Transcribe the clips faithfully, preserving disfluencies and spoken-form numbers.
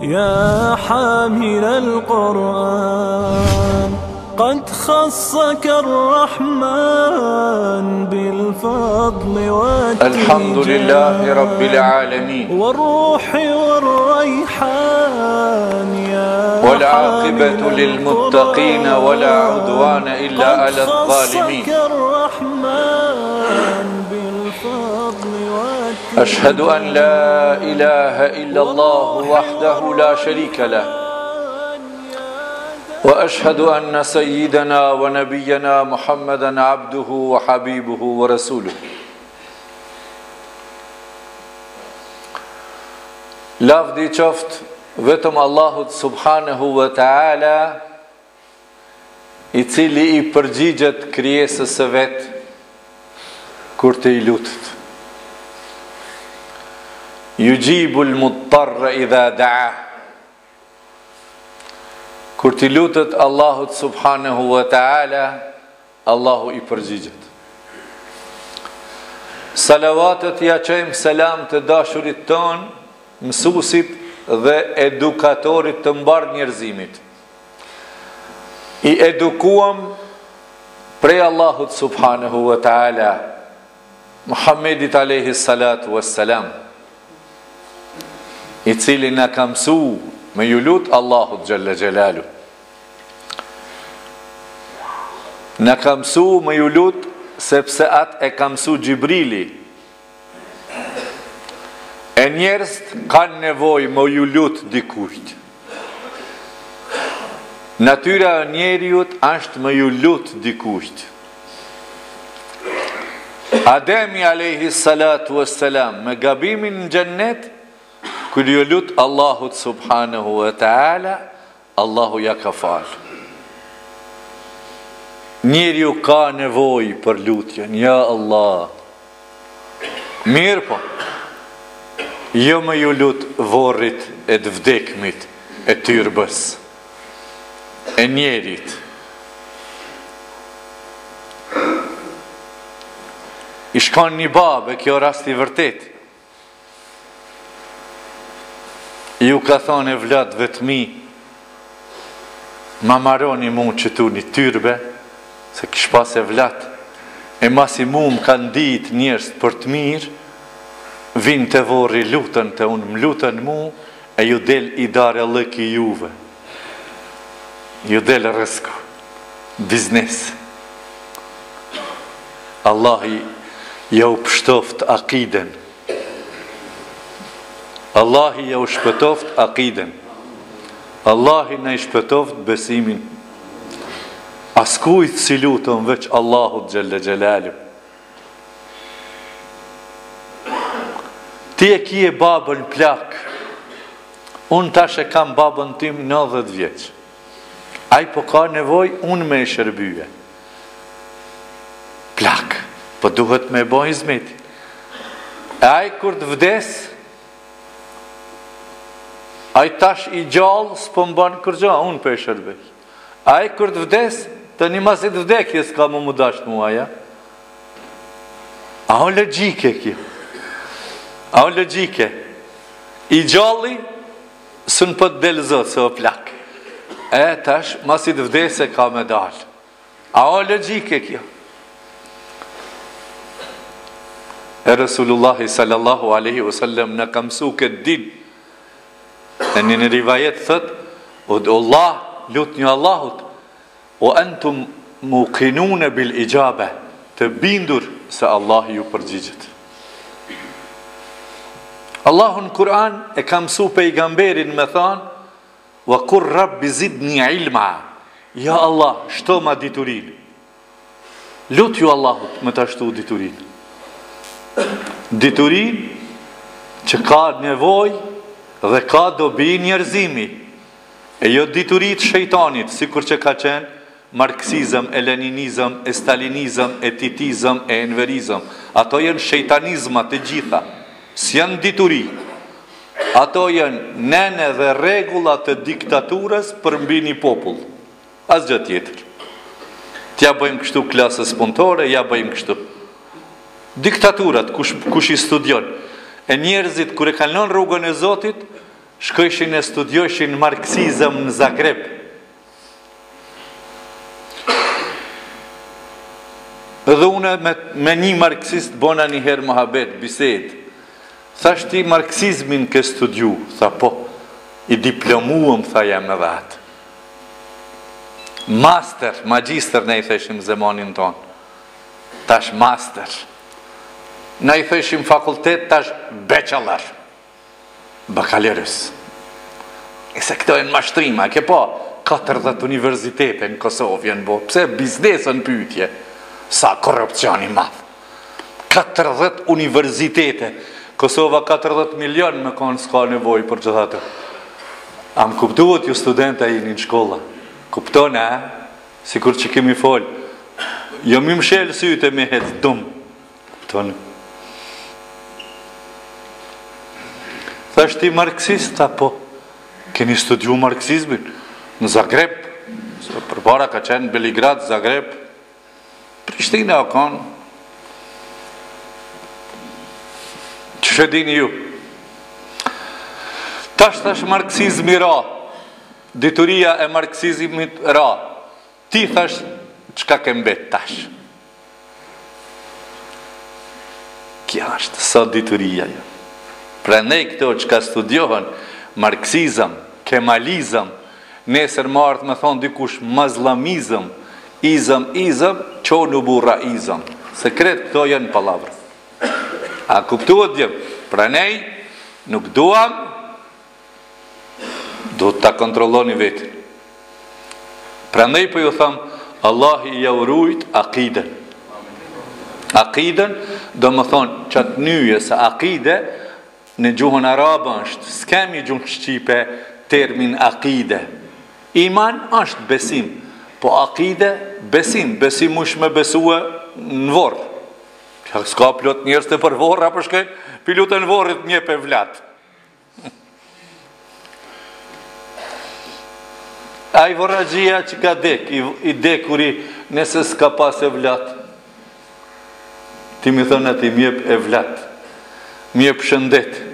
يا حامل القرآن قد خصك الرحمن بالفضل والتيجان الحمد لله رب العالمين والروح والريحان يا والعاقبة للمتقين ولا عدوان إلا على الظالمين أشهد أن لا إله إلا الله وحده لا شريك له وأشهد أن سيدنا ونبينا محمدا عبده وحبيبه ورسوله Lavdi qoftë vetëm Allahut subhanahu wa ta'ala I cili I përgjigjet krijesës së vet kur të I lutet Yujibu l-muttarra idha da'a Kur t'i lutët Allahut subhanahu wa ta'ala Allahu I përgjigjet Salavatët ja qëjmë selam të dashurit ton Mësusit dhe edukatorit të mbar njerëzimit I edukuam prej Allahut subhanahu wa ta'ala Muhamedit aleyhi salatu wa salam I cili në ka mësu me ju lutë Allahut Gjelle Gjelalu. Në ka mësu me ju lutë sepse atë e ka mësu Gjibrili. E njerëst kanë nevoj me ju lutë dikujt. Natyra e njeriut ashtë me ju lutë dikujt. Ademi aleyhi salatu e selam me gabimin në gjennet Kër ju lutë Allahut subhanahu wa ta'ala, Allahu ja ka falë. Njeri ju ka nevoj për lutjen, ja Allah. Mirë po, jo me ju lutë vorrit e të vdekmit, e tyrbës, e njerit. Ishkan një babë, kjo rast I vërtetë. Ju ka thonë e vlatëve të mi, ma maroni mu që tu një tyrbe, se kish pas e vlatë, e masi mu më kanë ditë njerës për të mirë, vinë të vorri lutën të unë më lutën mu, e ju del I dare lëki juve. Ju del rësko, biznes. Allahi ja u pështoft akiden, Allahi ja u shpëtoft akiden Allahi na I shpëtoft besimin Askujt si lutëm veç Allahut Gjelle Gjelalu Ti e kje babën plak Unë tash e kam babën tim nëdhët vjeq Aj po ka nevoj unë me e shërbyje Plak, po duhet me boj izmeti Aj kur të vdes Aj tash I gjallë së po mbanë kërgja, unë për e shërbej. Aj kër të vdes, të një masit vdekje s'ka më më dashtë muaja. A o logike kjo. A o logike. I gjalli, së në për të delë zotë, se o plakë. E tash, masit vdes e ka me dalë. A o logike kjo. E Resulullahi sallallahu aleyhi wasallam në kamësu këtë dinë. E një në rivajet thët, o dhe Allah, lutë një Allahut, o entum mu kinune bil I gjabe, të bindur se Allah ju përgjigjit. Allahun Kur'an e kam su pejgamberin me thanë, wa kur rabbi zid një ilma, ja Allah, shto ma diturin. Lutë ju Allahut me të ashtu diturin. Diturin që ka nevoj, dhe ka dobi njerëzimi e jo diturit shejtanit si kur që ka qenë marksizëm, e leninizëm, e stalinizëm, e titizëm, e enverizëm ato jenë shejtanizmat e gjitha si janë dituri ato jenë nene dhe regullat e diktaturës për mbi një popull asgjë tjetër t'ja bëjmë kështu klasës punëtore ja bëjmë kështu diktaturat kush I studion E njerëzit, kër e kanë lënë rrugën e Zotit, shkojshin e studioshin marksizëm në Zagreb. Edhe une me, me një marksist bona një herë mohabet, bised. Thash ti marksizmin ke studiu, tha po, i diplomuëm, tha jam edhe atë. Master, magister ne i theshim zemanin ton. Tash master. Ne i theshim fakultet, tash bachelor. Bakalerës. E se këto e në mashtrima, ke po katërdhjetë universitete në Kosovë janë bo, pse biznesën pytje, sa korupcioni madhë. katërdhjetë universitete, Kosova katërdhjetë milion me konë s'ka nevoj për që thatë. Am kuptuot ju studenta jini në shkolla, kuptone, eh? Si kur që kemi fol, jo mi mshel syte me hetë dum, kuptone. Thashti marxist, apo keni studiu marxizmin në Zagreb, përpara ka qenë Beligrad, Zagreb, Prishtina o konë. Qështë dini ju? Tash tash marxizmi ra, dituria e marxizmit ra, ti thash çka ke mbet tash. Kja është sa dituria ju. Prandaj këto që ka studiohen, marksizëm, kemalizëm, nesër martë me thonë dikush mazlamizëm, izëm, izëm, qonu burra izëm. Sekret këto janë palavrë. A kuptuat djem? Prandaj nuk duam, do të ta kontrolloni vetë. Prandaj po ju them, Allah i ja urujt akiden. Akiden, do më thonë çatnyje se akide, në gjuhën arabë është, s'kemi gjuhën shqipe termin akide. Iman është besim, po akide besim, besim ush me besue në vorë. S'ka plot njerës të për vorë, apë shkej pilutën vorët një pe vlatë. A i voragjia që ka dek, i, i dekuri nëse s'ka pas e vlatë. Ti mi thënë ati mjep e vlatë, mjep shëndetë.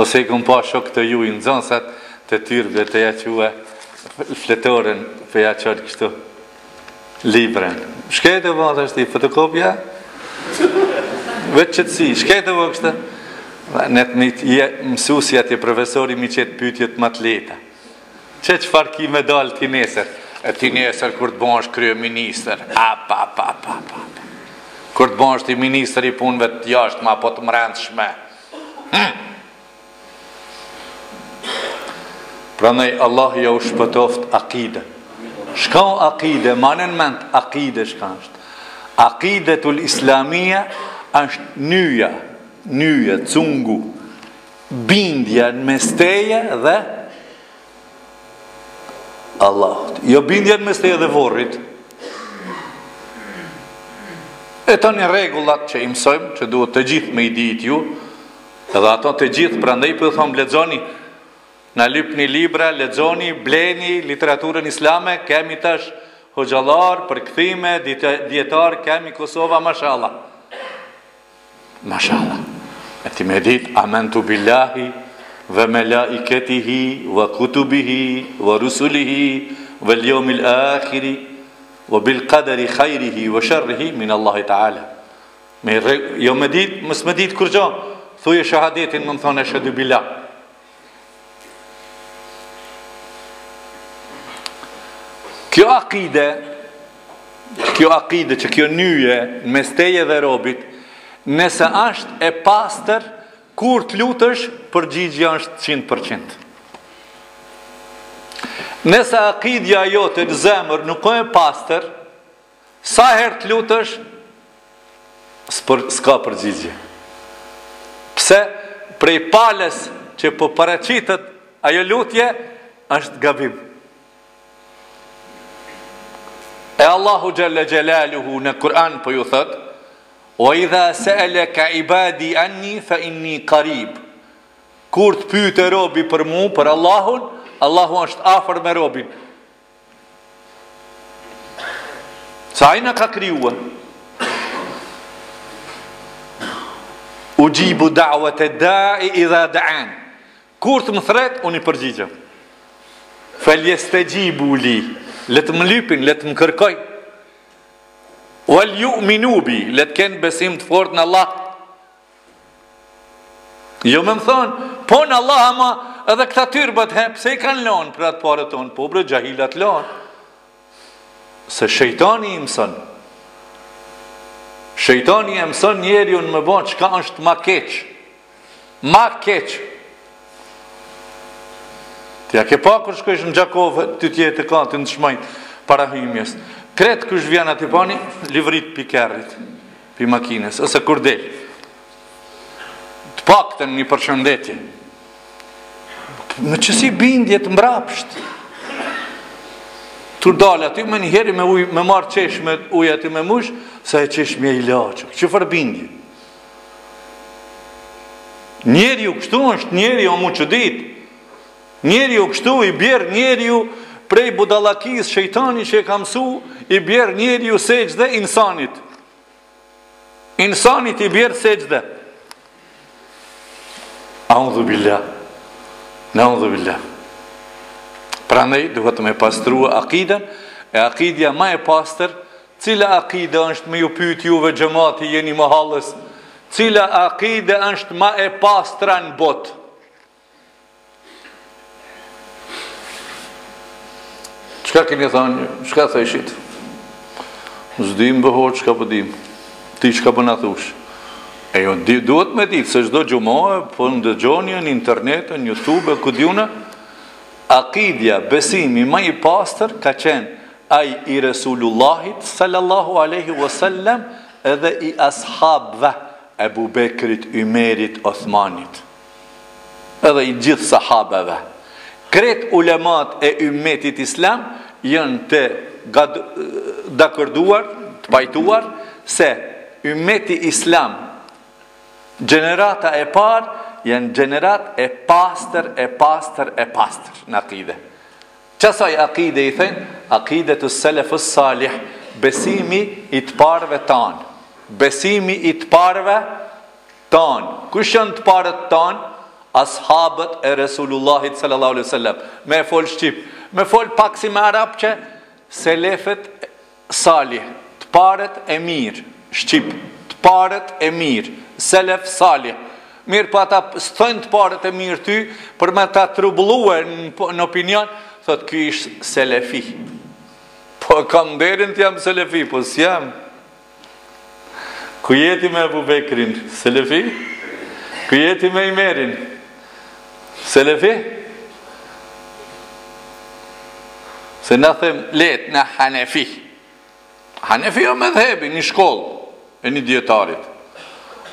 Ose i këmë pa shok të ju i nëzonsat, të tyrve të jaqua fletoren, për jaqar kështu, libren. Shkete vë dhe është i fotokopja? Vetë qëtësi, shkete vë kështë? Në të një mësusjat e profesori mi qëtë pytjet më të leta. Që që farë ki me dalë ti nesër? E ti nesër kur të bonsh kryo minister, ap, ap, ap, ap, ap. Kur të bonsh ti minister i punve të jashtë, ma po të mërëndë shme. Hmm. Prandaj Allah ja u shpëtoft akide. Shka o akide, manen mend akide shka është. Akidetul islamia është nyja, nyja, cungu, bindja në mesteje dhe Allahut. Jo bindja në mesteje dhe vorrit. E to një regullat që imsojmë, që duhet të gjithë me i dit ju, edhe ato të gjithë, prandaj për thomë lexoni, na lypni libra, lexoni, bleni literaturën islame, kemi tash hoxhallar, përkthime, dietar, kemi Kosova, mashallah. Mashallah. E ti me dit, amantu billahi, wa malaikatihi, wa kutubihi, wa rusulihi, wal yawmil akhiri, wa bil qadari khairihi, wa sharrihi, min Allahi ta'ala. Jo me dit, mës me dit kur gjo, thuje shahadetin, më më thonë e shadu billah. Kjo akide, kjo akide që kjo nyje në mesteje dhe robit, nëse është e pastër, kur të lutësh, përgjigja është njëqind përqind. Nëse akidja jote në zemër nuk e pastër, sa herë të lutësh, s'ka përgjigje. Pse prej palës që po paraqitet ajo lutje, është gabim. E Allahu Gjelle Gjelaluhu në Kur'an për ju thët, o idha seele ka ibadi anni fa inni karib. Kur të pyte robi për mu, për Allahun, Allahu është afer me robin. Sa ajna ka kriua? U gjibu da'wat e da'i idha da'an. Kur të më thret, unë i përgjigjem. Falyastajibuli, le të më lypin, le të më kërkoj. Wal yu'minu bi, le të kenë besim të fortë në Allah. Jo më më thonë, po në Allah ama edhe këta tyrbët he, pse i kanë lanë për atë pare tonë, po bre gjahilat lanë. Se shejtani i mësën. Shejtani e mësën njeri unë më banë, qka është ma keqë. Ma keqë. Tja ke pa kërë shkojsh në Gjakove, të tjetë e kanë të në shmajnë parahimjes. Kretë kësh vjen ati pani, livrit për kerrit, për makines, ose kur delë. Të pak të një përshëndetje. Në qësi bindjet mbrapshtë. Tur dalë aty, me njëheri me, me marë qesh me uj aty me mush, sa e qesh me i laqë, që fërbindje. Njeri ju kështu është, njeri ju mu që ditë, njeri ju kështu i bjerë njeri ju prej budalakis, shejtani që e kamësu, i bjerë njeri ju seqde insanit. Insanit i bjerë seqde. Audhu billah, na audhu billah. Prandaj duhet me pastrua akiden, e akidja ma e pastër, cila akide është me ju pyet juve xhamati jeni mahallës, cila akide është ma e pastra në botë. Çka keni thënë, çka thëshit? S'dim bëhoj çka po dim. Ti çka po na thush? E ju duhet me ditë se çdo xhumë po ndëgjoni në internet, në YouTube, ku diunë. Akidja, besimi ma i pastër ka qenë ai i Resulullahit sallallahu alaihi wasallam edhe i ashabve Ebu Bekrit, Ymerit, Othmanit edhe i gjithë sahabeve. Kret ulemat e ummetit islam janë të dakërduar, të pajtuar se ummeti islam gjenerata e parë janë gjenerat e pastër, e pastër, e pastër në akide. Qësaj akide i thënë? Akide të selefës salih, besimi i të parve tanë. Besimi i të parve tanë. Kushën të parët tanë? Ashabët e Resulullahit sallallahu alaihi wasallam. Me e fol Shqip, me fol pak si me Arab që selefët salih, të parët e mirë, Shqip, të parët e mirë, selef salih. Mirë pa ta stënë të parët e mirë ty, për me ta trublue në opinion, thotë kjo ishtë selefi. Po kam derin të jam selefi, po si jam. Ku jeti me Ebu Bekrin, selefi? Ku jeti me Ymerin, selefi? Se në themë letë në Hanefi. Hanefi o me dhebi, një shkollë, e një dietarit.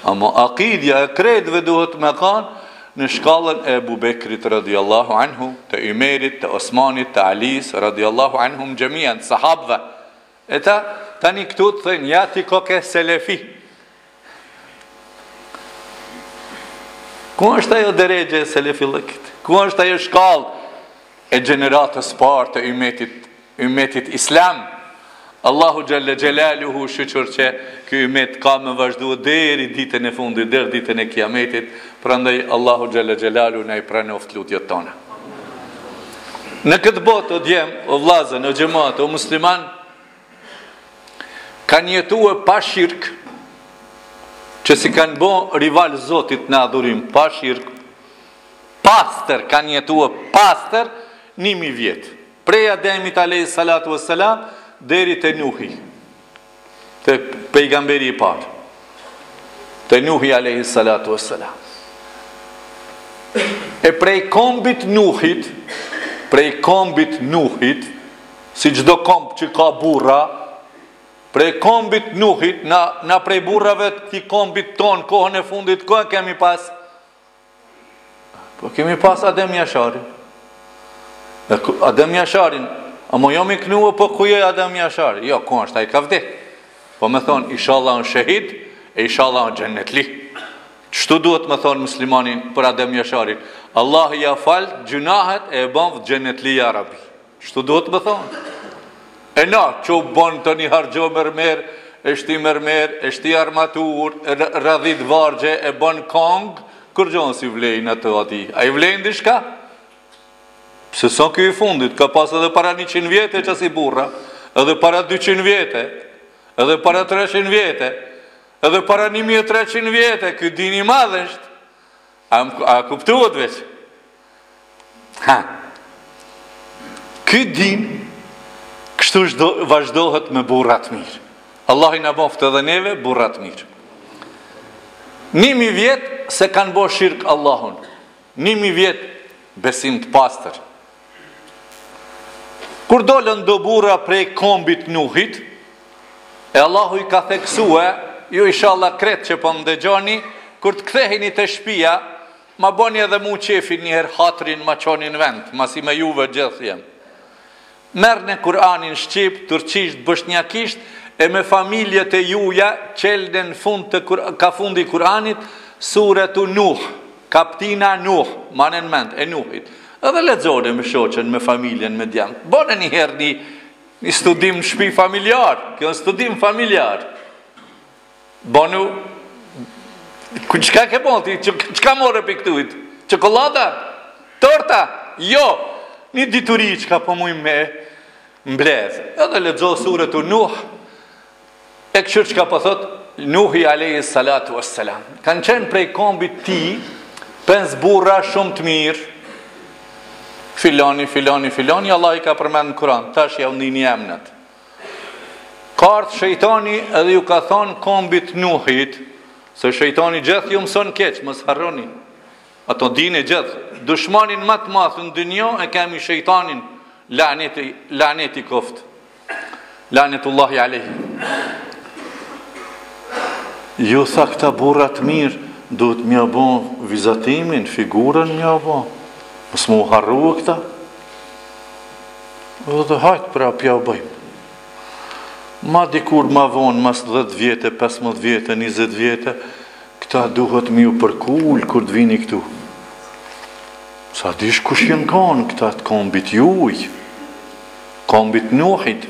Ama akidja e kredve duhet me kanë në shkallën e Ebu Bekrit radiallahu anhu, të Ymerit, të Osmanit, të Alis radiallahu anhum gjemian, të sahabve. E ta, tani këtu të thënë, ja ti koke selefi. Ku është ajo deregje e selefilëkit? Ku është ajo shkallë e gjeneratës parë të Ymetit, Ymetit Islam? Allahu Gjelle Gjelaluhu shqyqër që kjo imet ka me vazhdu deri ditën e fundit, deri ditën e kiametit, prandaj Allahu Gjelle Gjelaluhu ne i pranoft lutjet tona. Në këtë botë o djem, o vlazën, o gjematë, o musliman, kanë jetu e pa shirkë, që si kanë bo rival Zotit në adhurim, pa shirkë, pastër, kanë jetu e pastër, nimi vjetë. Preja Ademit Alej Salatu Veselam, deri të Nuhi, të pejgamberi i parë, të Nuhi alaihi salatu wassalam. E prej kombit Nuhit, prej kombit Nuhit, si çdo komb që ka burra, prej kombit Nuhit, na, na prej burrave të kombit ton, kohën e fundit, kohën kemi pas, po kemi pas Adem Jasharin. Adem Jasharin, Amo jam i knuë, po ku je Adem Jashar? Jo, ku është, a i ka vdek. Po me thonë, ishallah në shahid, e ishallah në gjennetli. Qëtu duhet me thonë muslimanin për Adem Jasharit? Allah ja falë, gjunahet e ban vë gjennetli ja rabi. Qëtu duhet me thonë? E na, që banë të një hargjo mërmer, e shti mërmer, e shti armatur, e radhit vargje, e banë kong, Kur gjonë si vlejnë atë ati? A i vlejnë dishka? Pse son kjo i fundit, ka pas edhe para njëqind vjetë e qasi burra, edhe para dyqind vjetë, edhe para treqind vjetë, edhe para një mijë e treqind vjetë, kjo dini madhësht, a, a kuptuot veç? Ha! Kjo din, kështu shdo, vazhdohet me burrat mirë. Allah i naboft edhe neve, burrat mirë. Nimi vjetë se kanë bo shirkë Allahun. Nimi vjetë besim të pastër. Kur dolën do bura prej kombit Nuhit, e Allahu i ka theksua, ju inshallah kretë që po më dëgjoni, kur të kthehini të shpia, ma boni edhe mu qefin njëherë hatrin ma qonin vend, ma si me juve gjithë jem. Merë në Kur'anin Shqip, turqisht, bëshnjakisht, e me familjet e juja, qelden fund të kur, ka fundi Kur'anit, suratu Nuh, kaptina Nuh, manen mend, e Nuhit. Edhe lexone me shoqen, me familjen, me djemë. Bone njëherë një, një studim shpi familjar, kjo në studim familjar. Bonu, qka ke bonti, qka more piktuit? Çokolada? Torta? Jo, një dituri qka po muj me mbledh. Edhe lexo suratu Nuh, e këshur që ka po thot, Nuhi Alehi Salatu Asselam. Kanë qenë prej kombit ti, pens burra shumë të mirë, filoni, filoni, filoni, Allah i ka përmenë në Kuran, tash ja undini emnet. Kartë shejtoni edhe ju ka thonë kombit Nuhit, se shejtoni gjithë ju mëson keqë, mësë harroni. Ato dini gjithë, dushmanin matë mathë në dynjo e kemi shejtonin, laneti, laneti koftë, lanetullahi Alehi. Ju tha këta burrat mirë, duhet mja bon vizatimin, figurën mja bon. Mësë mu harru këta. Dhe dhe hajtë pra pja bëjmë. Ma dikur ma vonë, mas dhjetë vjetë, pesëmbëdhjetë vjetë, njëzet vjetë, këta duhet mju përkull kur të vini këtu. Sa dish kush jenë kanë këta të kombit juj, kombit Nuhit.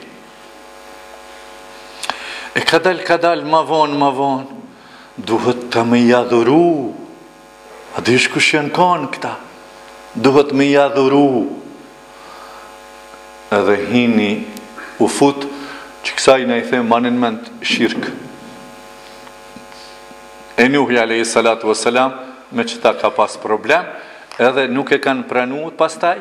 E ka dal, ka dal, ma vonë, ma vonë, duhet të me jadhuru. A dish kush janë kanë këta? Duhet me jadhuru. Edhe hini u fut, që kësaj në i them manin mend shirkë. E Nuhi Alehi Salatu Veselam, me që ta ka pas problem, edhe nuk e kanë pranuar pastaj,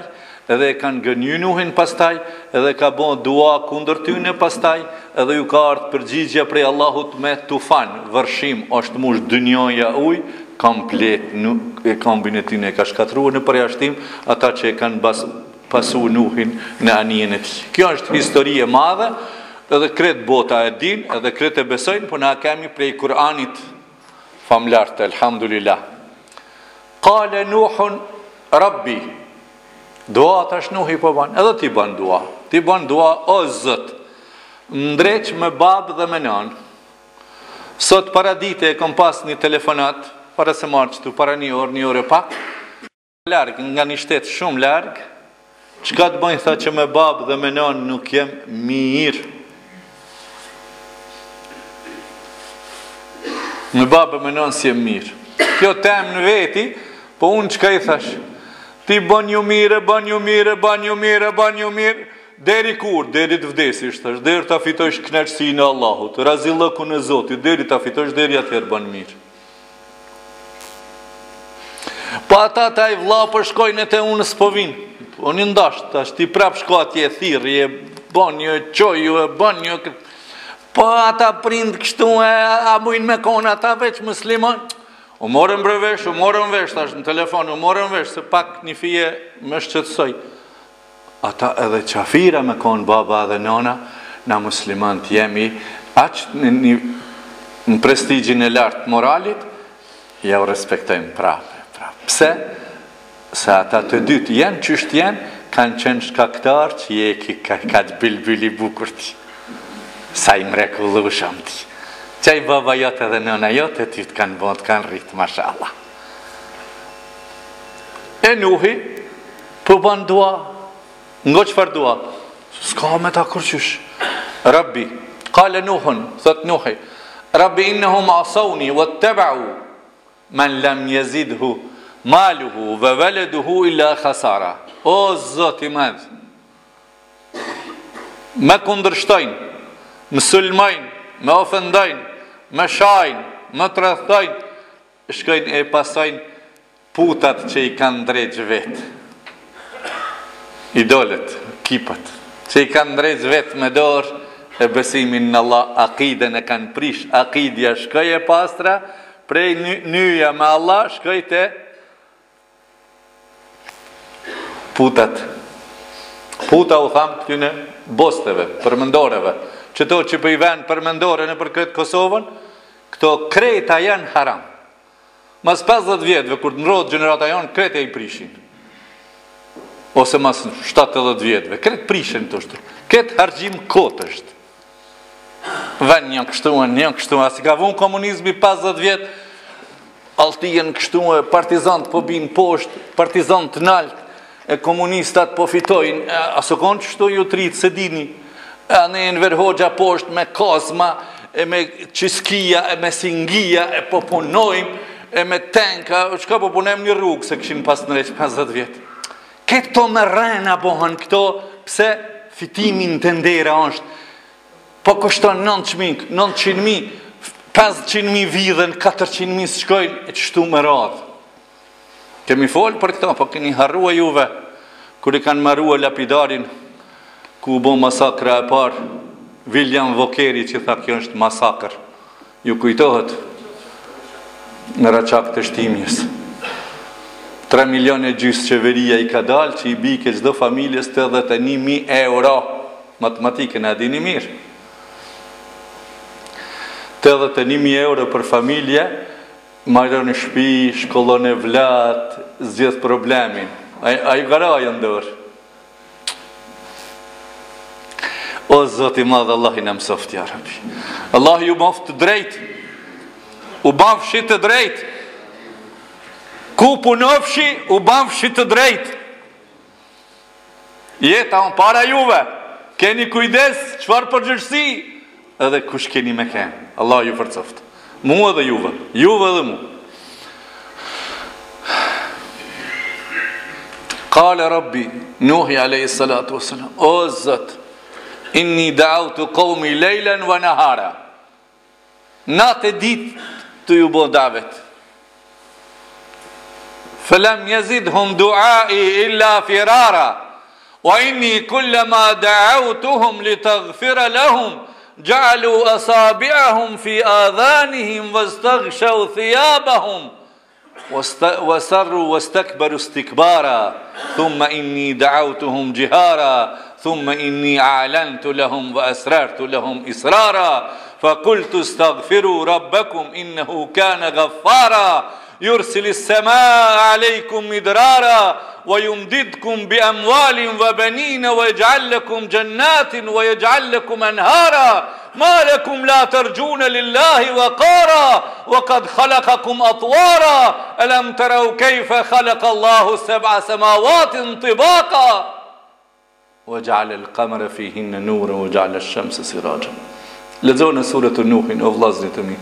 edhe e kanë gënjy Nuhin pastaj, edhe ka bon dua kundër tyne pastaj, edhe ju ka ardhë përgjigja prej Allahut me tufan, vërshim, është mush dynjoja uj, komplet, nuk, e kombinetin e ka shkatruar në përjashtim, ata që e kanë bas, pasu Nuhin në anijen e tij. Kjo është histori e madhe, edhe kretë bota e din, edhe kretë e besojnë, po na kemi prej Kur'anit famlartë, elhamdulillah. Qale Nuhun Rabbi, dua tash Nuhi po ban, edhe ti ban dua. Ti ban dua, o Zot, ndreq me babë dhe me nanë. Sot para dite e kom pas një telefonat, para se marrë qëtu, para një orë, një orë pak, larg, nga një shtetë shumë larg, çka të bëjnë, tha që me babë dhe me nanë nuk jem mirë. Me babë me nanë si jem mirë. Kjo temë në veti, po unë çka i thash? Ti ban ju mire, ban ju mire, ban ju mire, ban ju mire, deri kur, deri të vdesish, deri të fitosh knaqësinë e Allahut, razillëkun e Zotit, deri të fitosh, deri atëherë ban mirë. Pa ata taj vla për shkojnë e te unë s'po vinë, unë ndasht, tash ti prap shko atje thirë, je ban një, qoj ju, e ban një, pa ata prindë kështu e amujnë me kona, ata veç musliman, u morën brevesh, u morën vesh, tash në telefon, u morën vesh, se pak një fije me shqetsoj. Ata edhe qafira me konë baba dhe nona, na muslimant jemi, aqë në, një, në prestigjin e lartë moralit, ja u respektojmë prapë, prapë. Pse? Se ata të dytë jenë, qështë jenë, kanë qenë shkaktarë që je ki ka, ka të bilbili bukur ti. Sa i mrekullu shumë ti. Qaj baba jote dhe nëna jote, ty të kanë bondë, kanë rritë, mashallah. E Nuhi, për banë dua, ngo qëfar dua, s'ka me ta kërqysh. Rabbi, kale Nuhun, thët Nuhi, Rabbi innehum asoni, wa të tebau, men lem jezidhu maluhu ve veleduhu illa khasara. O Zoti madh, me kundrështojnë, me sulmojnë, me ofendojnë, me shajnë, me tradhtojnë, shkojnë e pasojnë putat që i kanë drejtë vetë, idolet, kipat që i kanë drejtë vetë me dorë, e besimin në Allah, akiden e kanë prish, akidja shkoj e pastra, prej nyja me Allah shkoj të putat. Puta u thamë këty në bosteve, përmëndoreve, qëto që për i venë përmëndore në për këtë Kosovën, këto krejta janë haram. Mas pesëdhjetë vjetëve, kur të nrodë gjenerata janë, krejta i prishin. Ose mas shtatëdhjetë vjetëve, krejt prishin të është. Këtë hargjim kotë është. Venë janë kështuën, janë kështuën, asi ka vunë komunizmi pesëdhjetë vjetë, altijen kështuën, partizant po binë poshtë, partizant të naltë, e komunistat po fitojnë, aso konë qështu ju tritë, se dini, anë e në verhogja poshtë me kosma, e me qiskia, e me singia, e po punojmë, e me tenka, qëka po punem një rrugë, se këshin pas në reqë pesëdhjetë vjetë. Këto me rena bohën këto, pse fitimin të ndera është, po kështon nëntëqind mijë, pesëqind mijë vidhen, katërqind mijë shkojnë, e qështu me radhë. Kemi folë për këta, po keni harrua juve, kër i kanë marrua lapidarin, ku bo masakra e parë, Viljan Vokeri që tha kjo është masakër. Ju kujtohet në Raqak të shtimjes. tre milion e gjysë qeveria i ka dalë që i bike çdo familjes tetëdhjetë e një mijë euro. Matematikën e dini mirë. tetëdhjetë e një mijë euro për familje, marrë në shpi, shkollon e vlat, zgjith problemin. A ju garajë ndërë. O Zoti madhë, Allah i në mësoft, ja Rabbi. Allah ju mëft të drejt. U bafshit të drejt. Ku punofshi, u bafshit të drejt. Jeta on para juve. Keni kujdes, qëfar përgjërsi. Edhe kush keni me kemë. Allah ju përcoft. Mu edhe juve, juve edhe mu. Kale Rabbi, Nuhi a s. O Zot, inni daautu qawmi lejlen wa nahara. Natë e ditë të ju bo davet. Felem jezidhum duai illa firara. Wa inni kullama daautuhum li taghfira lahum. Gjallu asabiahum fi adhanihim vëstaghshaw thijabahum vësarru vëstakbaru stikbara thumma inni daautuhum jihara thumma inni a'lantu lahum vë asrartu lahum israra fakultu staghfiru rabbakum innehu kana gaffara yursili sema alejkum midrara ويمددكم بأموال وبنين ويجعل لكم جنات ويجعل لكم أنهارا ما لكم لا ترجون لله وقارا وقد خلقكم أطوارا ألم تروا كيف خلق الله سبع سماوات طباقا وجعل القمر فيهن نورا وجعل الشمس سراجا. لذونا سورة النوح أفلازني تمي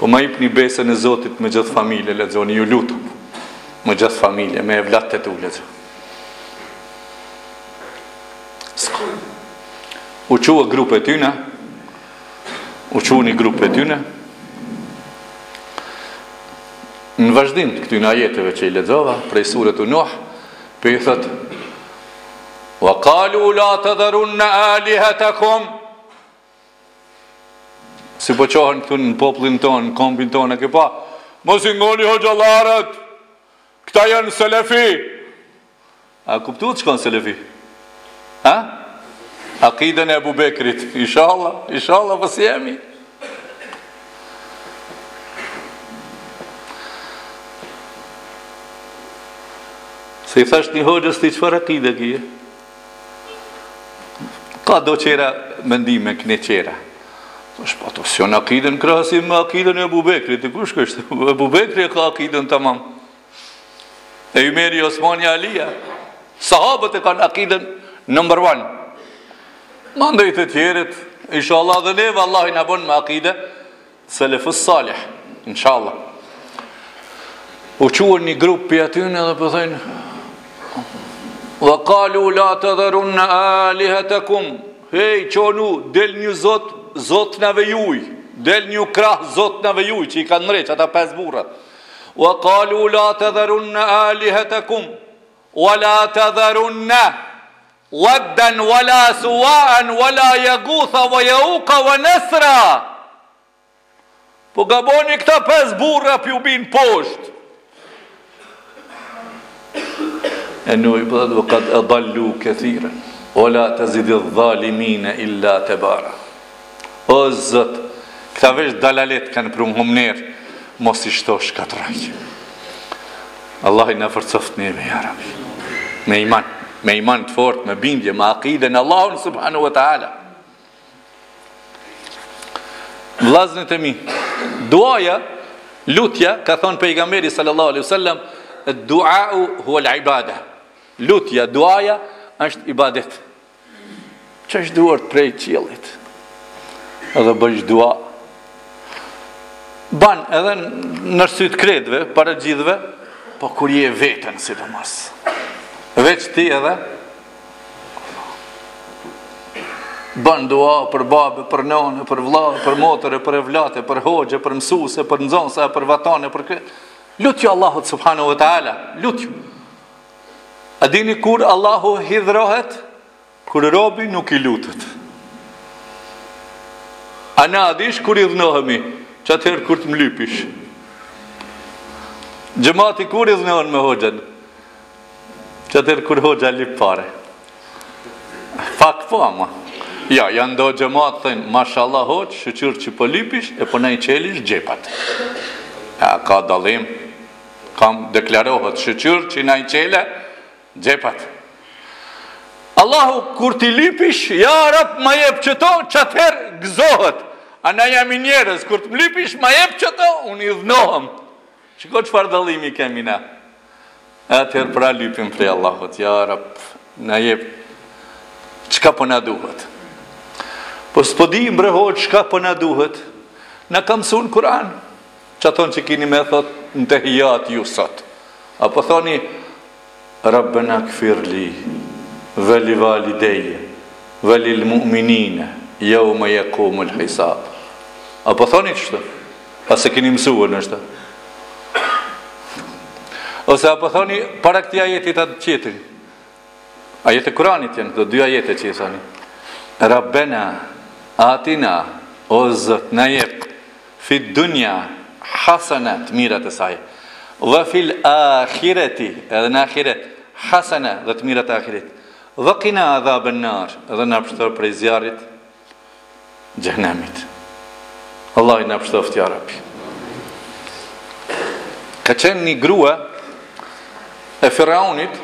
وما يبني بيسا نزوتت مجد فاميلة لذوني يلوتو më gjithë familje, me e vlatë të të ullëzë. U qua grupe t'yna, u qua një grupe t'yna, në vazhdim këtyna jetëve që i ledzova, prej surët u Nuh, për i thëtë, wa kalu la të dharun në alihet e kom, si po qohën këtu në poplin tonë, në kombin tonë e këpa, mos i ngoni hoxalarët, këta janë selefi. A kuptu të shkonë selefi? Ha? Akiden e Abu Bekrit. Ishala, ishala pës jemi. Se i thasht një hoqës të i qëfar akide kje? Ka do qera mëndime këne qera. Shpato, si janë akiden krasim me akiden e Abu Bekrit. Të kush kështë? Abu Bekri e ka akiden të mamë. E Ymeri Osmani Alia, sahabët e kanë akiden nëmër vanë. Ma ndëjt e tjerit, isha Allah dhe neve, Allah i në abonë me akide, se lefës salih, insha Allah. u quën një grup për atyne dhe për thënë dhe kalu la të dherun në alihet e kum hej qonu del një zot zot në vejuj del një krah zot në vejuj që i ka nërreq ata pes burat dhe kalu la të dherun në alihet e kum wa la të dherun në wadden wa la suaan wa la jagutha wa jauka wa nesra po gaboni këta pes burat për ju bin poshtë أنه يبدأ وقد أضلوا كثيرا ولا تزد الظالمين إلا تبارا أزت كتابش دلالت كان برمهم نير مصيشتوش كتراي الله ينفر صفتني يا ربي ما إيمان ما إيمان تفورت ما بيندي ما عقيدة الله سبحانه وتعالى لازم تمي دعايا لوتيا كثون بيغمبري صلى الله عليه وسلم الدعاء هو العبادة لوتيا دعايا është ibadet që është duart prej qëllit edhe bëjsh dua ban edhe nërsyt kredve para gjithve po kur je vetën si do mas veç ti edhe ban dua për babë, për nane, për vla për motërë, për evlate, për hoxë për mësuse, për nëzonsa, për vatane për kredve lutju Allahut subhanahu wa ta'ala lutju A dini kur Allahu hidhrohet? Kur robi nuk i lutët. A na adish kur idhnohemi? Që atëherë kur të mlypish. Gjemati kur idhnohen me hoxhen? Që atëherë kur hoxha lip pare. Pak po ama. Ja, janë do gjematë thënë, mashallah hoxh, shëqyrë që po lipish, e po na i qelish gjepat. Ja, ka dalim. Kam deklarohet shëqyrë që na i qele, Gjepat Allahu kur t'i lipish Ja Rab ma jep qëto Qatëher gëzohet A na jam i njerës Kur t'm lipish ma jep qëto Unë i dhënohëm Qiko qëfar dallimi kemi na Atëher pra lipim prej Allahot Ja Rab na jep Qka po na duhet Po s'po di mbrehot Qka po na duhet Na kam sun Kur'an Qaton që kini me thot Në të hijat ju sot Apo thoni ربنا اغفر لي ولوالدي وللمؤمنين يوم يقوم الحساب apo thoni çto pas e keni mësuar nështë ose apo thoni para këtij ajeti ta tjetër ajeti Kuranit janë këto dy ajete që thoni Rabbena atina o Zot na jep fi dunya hasanat mirat e saj dhe fil akhireti edhe në akhiret hasana dhe të mirat akhiret dhe kina adha bënnar edhe në pështër prej zjarit gjëhnemit Allah i në pështëft ja Rabbi ka qenë një grua e Firaunit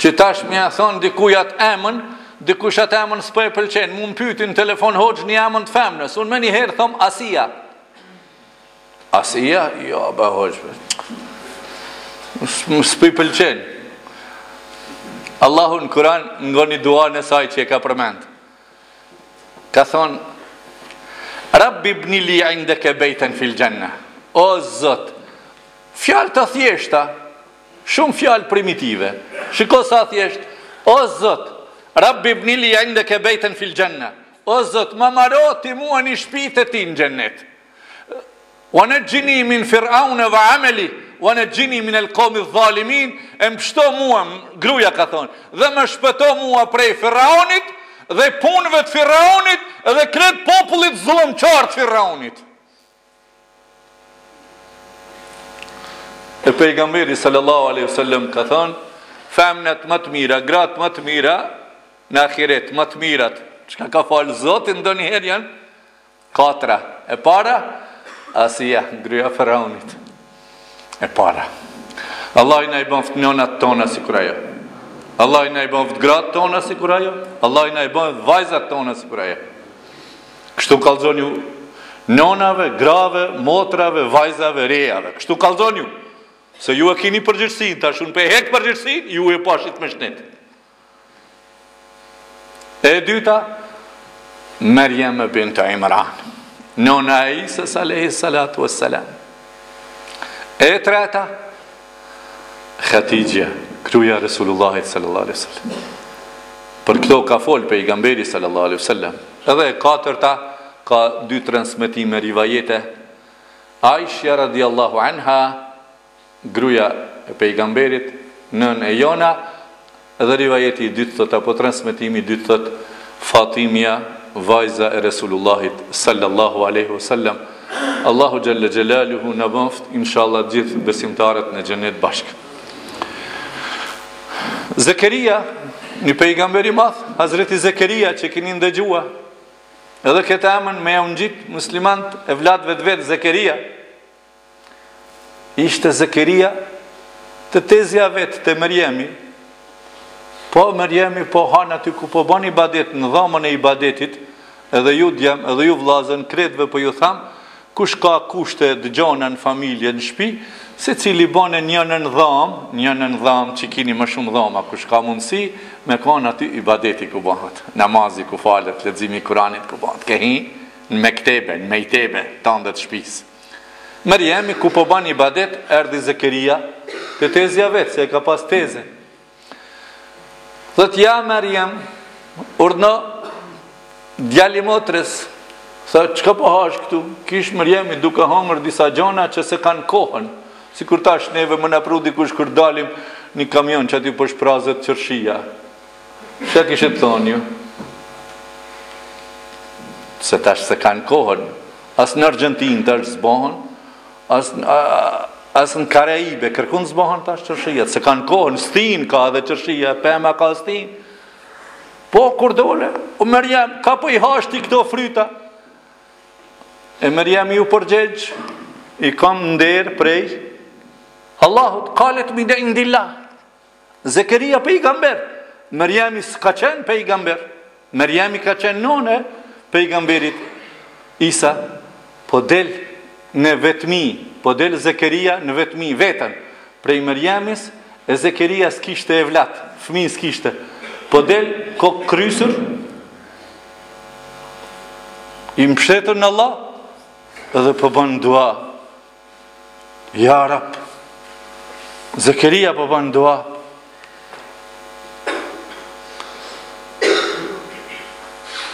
që tash mja thonë dikujat emën dikushat emën s'për e pëlqenë mu më pytin telefon hoqë një emën të femnës unë me një herë thomë Asia Asia? Jo, ba hoqëve. Së i pëlqenë. Allahu në Kur'an nga një dua në saj që e ka përmend. Ka thonë, Rabbi ibn li indeke bejten fil gjenna. O Zot, fjalë të thjeshta, shumë fjalë primitive. Shiko sa thjeshtë. O Zot, Rabbi ibn li indeke bejten fil gjenna. O Zot, ma maro ti mua një shpitë ti në gjennet. ونجني من فرعون وعملي ونجني من القوم الظالمين امشتو موا gruaja ka thon dhe më shpëto mua prej Firaunit dhe punëve të Firaunit dhe kret popullit zullumçar të Firaunit e pejgamberi sallallahu alaihi wasallam ka thon femnat më të mira gratë më të mira në ahiret më të mirat çka ka fal Zoti ndonjëherë janë katra e para Asia, gruaja e Firaunit e para Allah i na i bëft nënat tona si kur ajo Allah i na i bëft gratë tona si kur ajo Allah i na i bëft vajzat tona si kur ajo kështu kallëzon ju nënave, grave, motrave, vajzave, rejave kështu kallëzon ju se ju e kini përgjithsin tash unë pe hek përgjithsin ju e pashit me shnet e dyta Maryam bint Imran Nona e Isës, alaihi salatu e salam E treta, Akidja, gruaja e Resulullahit sallallahu alaihi wasallam. Për këto ka fol pejgamberi sallallahu alaihi wasallam. Edhe e katërta ka dy transmetime rivajete. Aisha radhiyallahu anha, gruaja e pejgamberit, nën e jona, edhe rivajeti i dytë thot apo transmetimi i dytë thot Fatimia, vajza e Resulullahit sallallahu alaihi wasallam. Allahu Gjelle Gjelaluhu në bënft inshallah gjithë besimtarët në gjennet bashkë. Zekeria, një pejgamberi madh, Hazreti Zekeria që kini ndëgjua, edhe këtë emën me e unë gjitë muslimant e vladve të vetë Zekeria, ishte Zekeria të tezja vetë të Mërjemi, po Mërjemi po hanë aty ku po bani badet në dhamën e i badetit, edhe ju djem, edhe ju vlazën kretve po ju thamë, kush ka kushte dëgjona në familje, në shpi, se cili bane një në dhamë, një në dhamë që kini më shumë dhama, kush ka mundësi, me kanë aty ibadeti ku bëhat, namazi ku falet, leximi Kuranit ku bëhat, kehi në mektebe, në mejtebe, të ndët shpis. Mërjemi ku po ban ibadet, erdi Zekeria, të tezja vetë, se e ka pas teze. Thët, ja Mërjem, urna djalimotres, sa çka po hash këtu, kish Mërjemi duke hangër disa gjona që se kanë kohën, si kur tash neve më napru dikush kur dalim një kamion që aty po shprazët qërshia. Që kishe të thonë ju? Se tash se kanë kohën, as në Argentin tash zbohën, as në Karaibe, kërkun zbohën tash qërshia, se kanë kohën, stin ka dhe qërshia, pema ka stin. Po, kur dole, o Mërjem, ka po i hashti këto fryta? E Mërjemi ju përgjegj, i kam ndërë prej Allahut, kalet mine indillah. Zekeria pejgamber, Mërjemi s'ka qenë pejgamber, Mërjemi ka qenë none pejgamberit Isa, po del në vetëmi, po del Zekeria në vetëmi, vetën, prej Mërjemis e Zekeria s'kishte e vlatë, fëmi s'kishte, po del kokë krysër, i mështetër në Allah, edhe përbën dua, ja Rab, Zekeria përbën dua.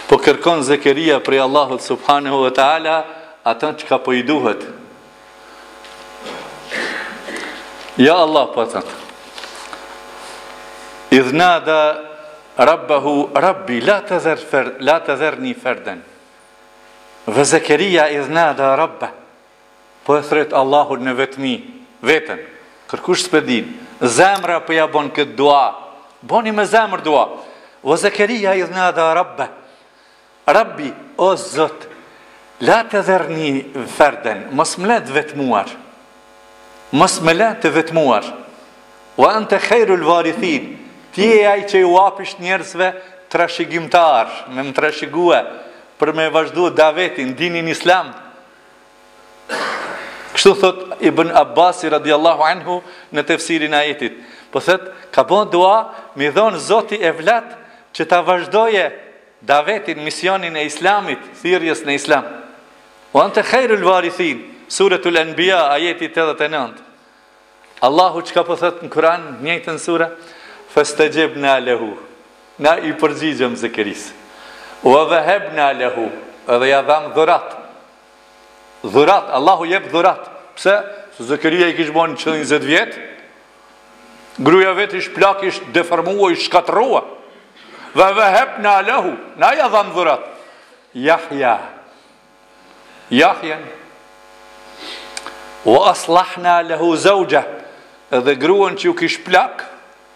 Po kërkon Zekeria prej Allahut subhanahu wa ta'ala, atën që ka pëjduhet. Ja Allah pëtën. Idhna dhe Rabbahu, Rabbi, la të dherni ferden. Vë Zekeria idhna dhe Rabbe, po e thret Allahur në vetëmi, vetën, kërkush s'pedin, zemra përja bon këtë dua, boni me zemrë dua. Vë Zekeria idhna dhe Rabbe, Rabbi, o Zot, la të dherni ferden, mos më letë vetëmuar, mos më letë vetëmuar, wa ante khejru lvarithin, ti e aj që ju apisht njerësve trashigimtar, me më trashigua, për me vazhdu davetin, dinin islam. Kështu thot Ibn Abbasi radiallahu anhu në tefsirin ajetit. Po thot, ka bon dua, mi dhonë Zoti e vlat, që ta vazhdoje davetin, misionin e islamit, thirjes në islam. O anë të khejru lvarithin, suretul Anbiya, ajetit tetëdhjetë e nëntë. Allahu që ka po thot në Kuran, njëjtën sura, fëstëgjeb në alehu, na i përgjigjëm Zekerisë. U edhe hebna lehu, edhe ja dham dhurat. Dhurat, Allahu jep dhurat. Pse? Se Zekeria i kishë bërë në njëzet vjetë, gruja vetë ishë plak, ishë deformua, ishë shkatrua. Dhe edhe hebna lehu, na ja dham dhurat. Jahja. Jahjen. U aslahna lehu zaugja, edhe gruën që ju kishë plak,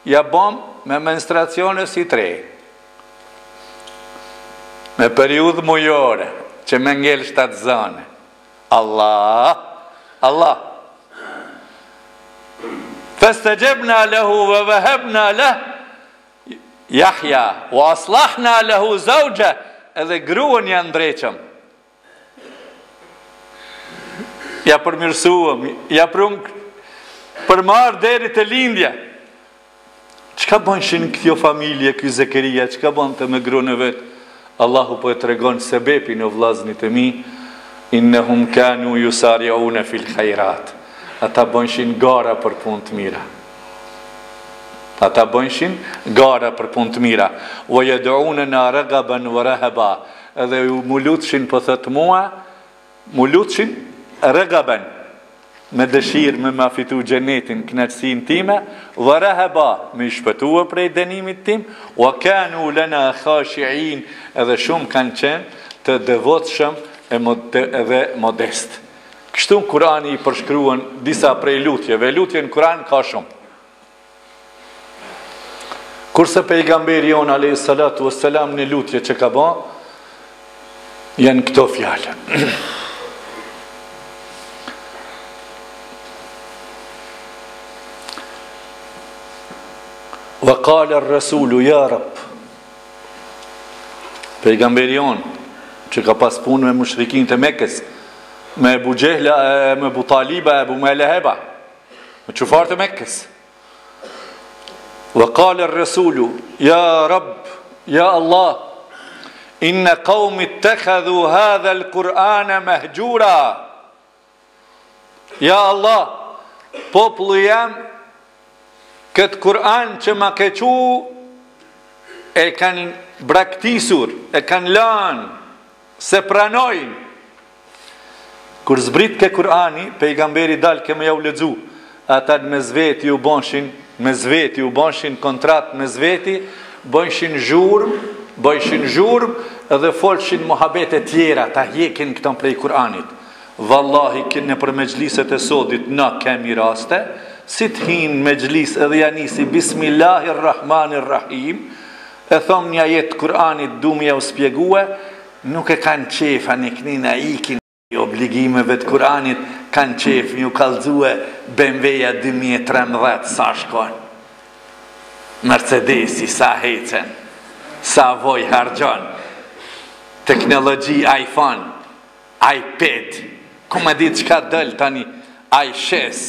ja bom me menstruacionës i trejë. Me periudhë mujore, që me ngellë shtatë zane. Allah, Allah. Festëgjebna lehu vë vëhebna leh, Jahja, u aslahna lehu zaugje, edhe gruën janë ndreqëm. Ja përmirësuëm, ja përmarë derit e lindja. Qka bënshin këtjo familje, këj Zekeria, qka bënte me gruën e vetë? Allahu po e të regonë sebepi në vlaznit e mi, innehum kanu jusari aune fil khajrat. ata bënshin gara për punë të mira. Ata bënshin gara për punë të mira. Wa yad'unana raghaban wa rahaba. Edhe mu lutshin po thot mua, mu lutshin raghaban. Me dëshirë me ma fitu xhenetin, kënaqësinë time, wa rahaba, me shpëtua prej dënimit tim, wa kanu lana khashi'in, edhe shumë kanë qenë të devotshëm edhe modest. Kështu Kurani i përshkruan disa prej lutjeve, lutje në Kur'an ka shumë. Kurse pejgamberi jon alayhis salatu wassalam në lutje që ka bën, janë këto fjalë. Wa qala ar-rasulu ya Rabb. Pejgamberi jon që ka pas punë me mushrikin të Mekës, me Abu Jehla, me Abu Taliba, Abu Laheba, me çufar të Mekës. Wa qala ar-rasulu ya Rabb, ya Allah, inna qaumi ittakhadhu hadha al-Qur'ana mahjura. Ya Allah, populli jam këtë Kur'an që ma kequ e kanë braktisur, e kanë lanë, se pranojnë. Kur zbrit ke Kur'ani, pejgamberi dalë ke me jau lexu, ata me zveti u bëshin, me zveti u bëshin kontrat me zveti, bëshin zhurm, bëshin zhurm, edhe folshin muhabete tjera, ta hjekin këtan prej Kur'anit. Vallahi, në për mexhliset e sodit, na kemi raste, si të hinë me gjlis edhe janisi Bismillahirrahmanirrahim e thomë një ajet Kur'anit du mja u spjegue, nuk e kanë qef aniknin a ikin obligimeve të Kur'anit, kanë qef një kalzue B M W-ja dy mijë e trembëdhjetë sa shkon, Mercedesi sa hecen, sa voj hargjon, teknologi iPhone, iPad, ku me ditë qka dëllë tani, iShes.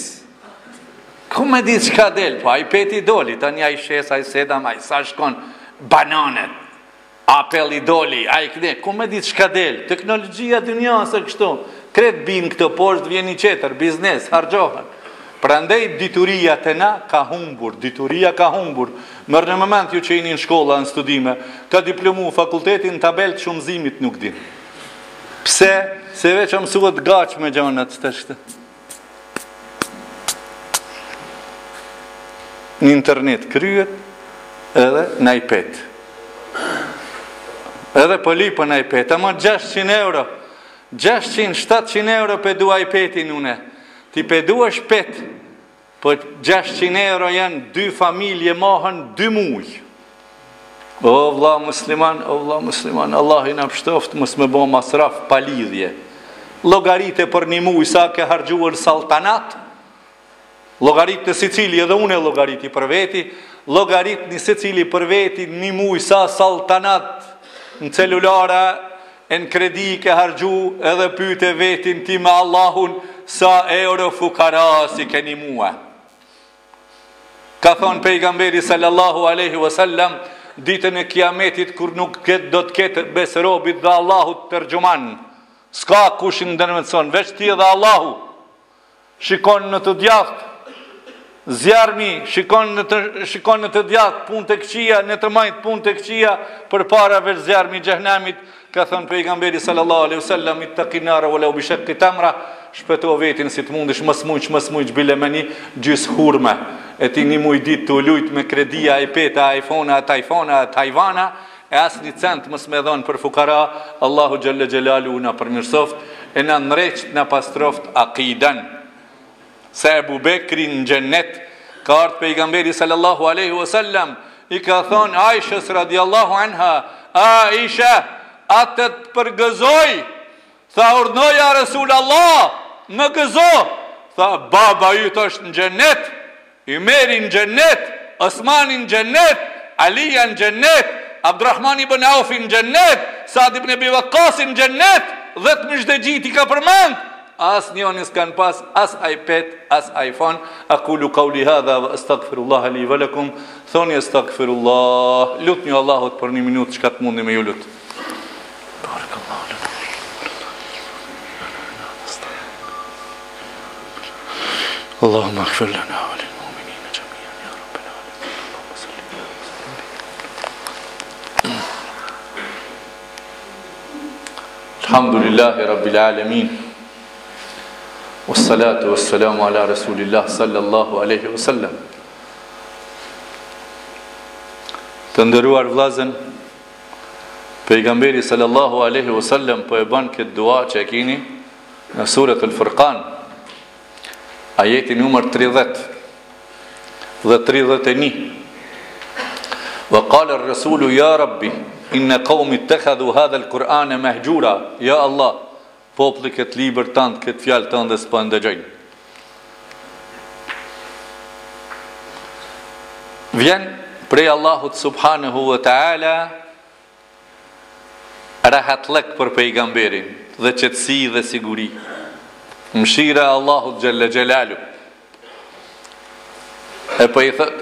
Ku me ditë që ka delë, po a i peti doli, ta një a i shes, a i sedam, a i sa shkon bananet, apel i doli, a i këne, ku me ditë që ka delë, teknologjia të njësë kështu, kretë bimë këtë poshtë, vjen i qeter, biznes, hargjohën. Pra ndej, dituria të na ka humbur, dituria ka humbur. Mërë në moment ju që jeni në shkolla, në studime, ka diplomu fakultetin, tabel të shumëzimit nuk din. Pse, se veç mësuat gaqë me gjonët të shtë. Në internet kryet edhe në iPad. Edhe pëllipë në iPad. Ama gjashtëqind euro, gjashtëqind, shtatëqind euro për dua iPad-in une. Ti për dua shpet, për gjashtëqind euro janë dy familje mahën dy muj. O vla musliman, o vla musliman, Allah i në pështoft, mësë me bo masraf palidhje. Logarite për një muj sa ke hargjuar saltanat, logarit në Sicili, edhe une logarit i për veti, logarit në Sicili për veti, një muj sa saltanat në celulara, e në kredi ke hargju, edhe pyte vetin ti me Allahun, sa euro fukara si ke një mua. Ka thonë pejgamberi sallallahu aleyhi wasallam, ditën e kiametit, kur nuk do të ketë besërobit dhe Allahut tërgjuman, s'ka kushin dërmëtson, veç ti dhe Allahu, shikon në të djathtë, zjarëmi, shikon në të djatë punë të këqia, në të majtë punë të këqia, për para veç zjarëmi gjehnamit, ka thënë pejgamberi sallallahu alaihi wasallam, i të kinara vële u bishek të tamra, shpeto vetin si të mundish, mës mujq, mës mujq, bile me një gjysë hurme, e ti një muj ditë të lujt me kredia, iPad-a, iPhone-a, Tajfona, Tajvana, e asë një cent mës me dhonë për fukara, Allahu Gjelle Gjelalu una për mirësoft, e në nreqt në pastroft akidan. Se Ebu Bekri në gjennet, ka artë pejgamberi sallallahu aleyhi wasallam, i ka thonë Aishës radiallahu anha, Aisha, atët përgëzoj, tha urnoja Resul Allah, më gëzo, tha baba jytë është në gjennet, Ymeri në gjennet, Osmani në gjennet, Alija në gjennet, Abdurrahman ibn Aufi në gjennet, Saad ibn Abi Waqqas në gjennet, dhe të mëzhdegjit i ka përmend, as njonis kanë pas, as iPad, as iPhone. Akulu kauli hadha vë astagfirullah li velekum, thoni astagfirullah, lut një Allahot për një minut, shkat mundi me ju lut. اللهم اغفر لنا وللمؤمنين جميعا يا رب العالمين. اللهم صل على سيدنا محمد. الحمد لله رب العالمين والصلاة والسلام على رسول الله صلى الله aleyhi ve sellem. Të nderuar vëllezër, pejgamberi sallallahu aleyhi ve sellem po e bën këtë dua që e keni në Suratul Furqan, ajeti numër tridhjetë dhe tridhjetë e një. Wa qala ar-rasulu ya rabbi inna qaumi ittakhadhu hadha al-Qur'ana mahjura. Ya Allah, populli këtë libër tënd, këtë fjalë tënde s'po e ndëgjojnë. Vjen prej Allahut subhanahu wa ta'ala rahatlek për pejgamberin dhe qetësi dhe siguri. Mshira Allahut xhalla xhelalu. E po i thot: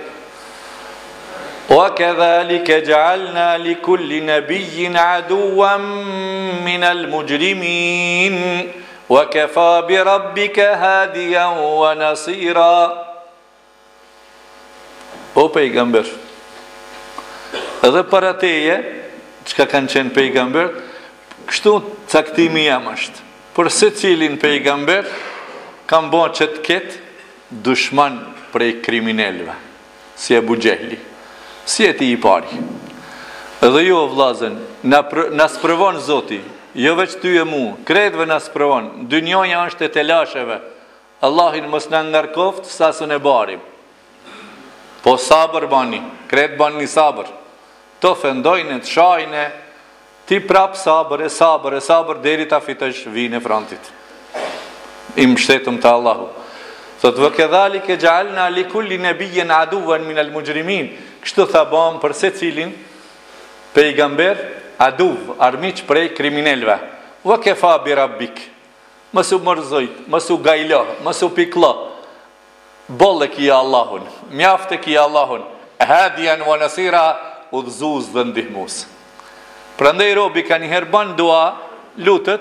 "Wa kadhalika ja'alna li kulli nabiyyin aduwwan minal mujrimin wa kafa bi rabbika hadiyan wa nasira." O pejgamber, edhe para teje çka kanë qenë pejgambert, kështu caktimi jam është. Për secilin pejgamber kanë bërë që të ketë dushman prej kriminalëve, si Abu Jehli, si e ti i pari. Edhe jo vllazën, na na sprovon Zoti, jo veç ty e mua, kretve na sprovon. Dynjoja është e telasheve. Allahin mos na ngarkoft sa së ne barim. Po sabër bani, kret bani sabër. Të ofendojnë, të shajnë, ti prap sabër, e sabër, e sabër, deri ta fitosh vijën e frontit. I mbështetëm te Allahu. Thot: "Wa kadhalika ja'alna li kulli nabiyyin aduwwan minal mujrimin." Kështu tha bëm për secilin pejgamber aduv, armiq prej kriminalëve. "Wa kafa bi rabbik." Mos u mërzoj, mos u gajlo, mos u piklo. Bolle ki Allahun, mjafte ki Allahun, hadian wa nasira. Udhëzues dhe ndihmues. Prandaj robi ka një herë bën dua, lutet,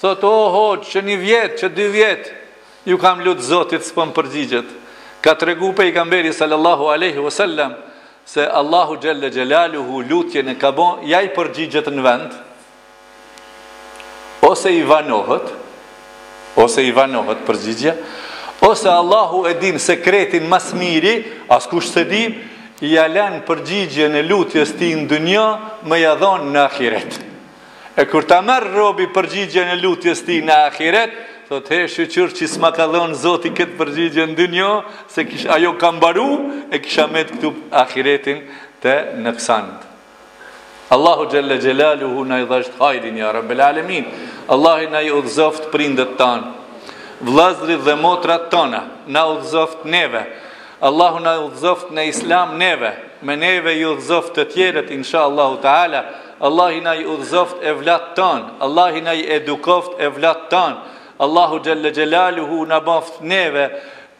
thot: "O Hoxh, që një vjet, që dy vjet, ju kam lut Zotit s'po më përgjigjet." Ka tregu pejgamberi sallallahu alaihi wasallam se Allahu xhalla xhelaluhu lutjen e ka bën, ja i përgjigjet në vend, ose i vanohet, ose i vanohet përgjigja, ose Allahu e din sekretin më së miri, askush s'e di. I alen përgjigje në lutjes ti në dynja, me jadhon në akiret. E kur ta merë robi përgjigje në lutjes ti në akiret, thot: "He, shqyqyr që s'ma ka dhonë Zoti këtë përgjigje në dynja, se kish, ajo kam baru, e kisha met këtu akiretin të nëksanët." Allahu xhalla xhelaluhu na i dhashtë hajrin, ja Rabbel Alemin. Allahi na i udhëzoft prindët tanë, vlazrit dhe motrat tona, na udhëzoft neve. Allahu na udhëzoft në Islam neve, me neve ju udhëzoft të tjerët, insha Allahu ta'ala. Allahi na i udhëzoft e vlat tanë, Allahi na i edukoft e vlat tanë. Allahu xhalla xhelaluhu na baft neve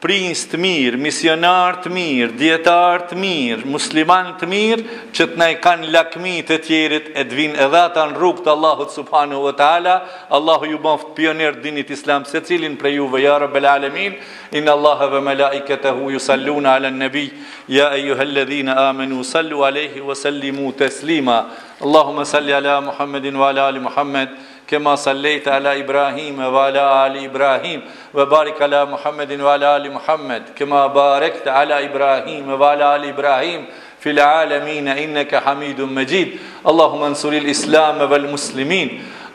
prins të mirë, misionar të mirë, dietar të mirë, musliman të mirë, që të na i kanë lakmi të tjerët e të vinë edhe ata në rrugt Allahut subhanahu wa ta'ala. Allahu ju baft pioner dinit Islam secilin prej juve, ja Rabbel Alemin. Inna Allaha wa malaikatahu yusalluna ala an-nabi ya ayyuhalladhina amanu sallu alayhi wa sallimu taslima. Allahumma salli ala Muhammedin wa ala ali Muhammed kama sallaita ala Ibrahim wa ala ali Ibrahim wa barik ala Muhammedin wa ala ali Muhammed kama barakta ala Ibrahim wa ala ali Ibrahim fil alamin innaka Hamidum Majid. Allahumma ansuril Islam wal muslimin.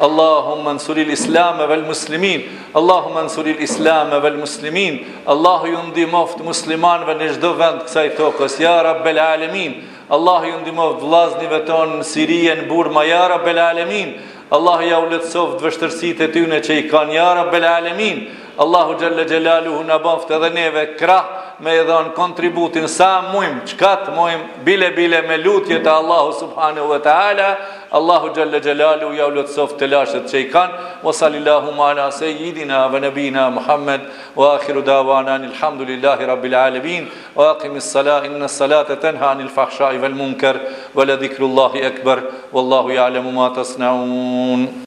اللهم انصر الإسلام والمسلمين اللهم انصر الإسلام والمسلمين الله يندي مفت مسلمان ونجدو vend kësaj tokës يا رب العالمين الله يندي مفت vllaznëve ton në Sirije në Burma يا رب العالمين الله ja u lehtësoft vështirësitë e tyre që i kanë يا رب العالمين Allahu xhalla xhelaluhu na baft edhe neve krah me i dhon kontributin sa mujm, çka të mujm, bile bile me lutje të Allahu subhanahu wa taala. Allahu xhalla xhelaluhu ja u lehtësoft të lashet që i kanë. Wa sallallahu ala sayyidina wa nabina Muhammad wa akhiru da'wana alhamdulillahi rabbil alamin wa aqimis salata inna salata tanha anil fahsha'i wal munkar wa la dhikrullahi akbar wallahu ya'lamu ma tasna'un.